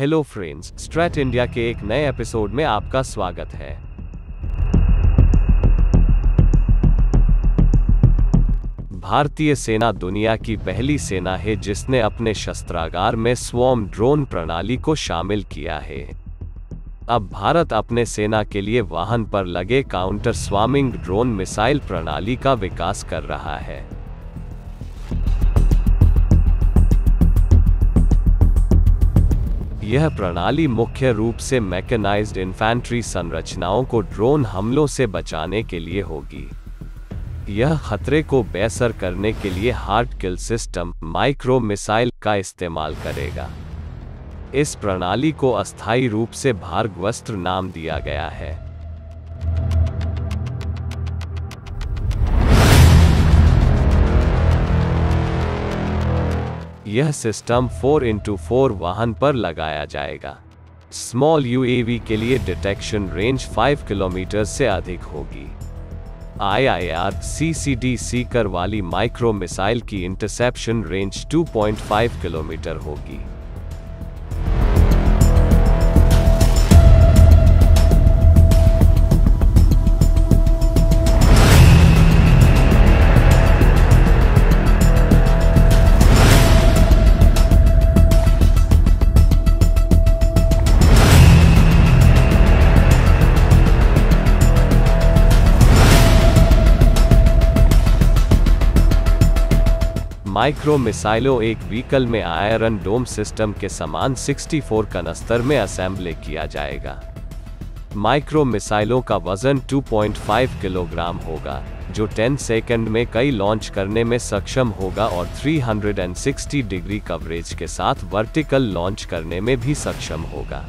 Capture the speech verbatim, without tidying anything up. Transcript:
Hello friends, straight India के एक नए एपिसोड में आपका स्वागत है। भारतीय सेना दुनिया की पहली सेना है जिसने अपने शस्त्रागार में स्वॉर्म ड्रोन प्रणाली को शामिल किया है। अब भारत अपने सेना के लिए वाहन पर लगे काउंटर स्वार्मिंग ड्रोन मिसाइल प्रणाली का विकास कर रहा है। यह प्रणाली मुख्य रूप से मैकेनाइज्ड इन्फैंट्री संरचनाओं को ड्रोन हमलों से बचाने के लिए होगी। यह खतरे को बेअसर करने के लिए hard kill system micro missile का इस्तेमाल करेगा। इस प्रणाली को अस्थायी रूप से भार्गवस्त्र नाम दिया गया है। यह सिस्टम फोर इंटू फोर वाहन पर लगाया जाएगा। स्मॉल यूएवी के लिए डिटेक्शन रेंज पाँच किलोमीटर से अधिक होगी। आईआईआर सीसीडी सीकर वाली माइक्रो मिसाइल की इंटरसेप्शन रेंज दो पॉइंट पाँच किलोमीटर होगी। माइक्रो मिसाइलों एक व्हीकल में आयरन डोम सिस्टम के समान चौंसठ कनस्तर में असेंबली किया जाएगा। माइक्रो मिसाइलों का वजन दो पॉइंट पाँच किलोग्राम होगा, जो दस सेकंड में कई लॉन्च करने में सक्षम होगा और तीन सौ साठ डिग्री कवरेज के साथ वर्टिकल लॉन्च करने में भी सक्षम होगा।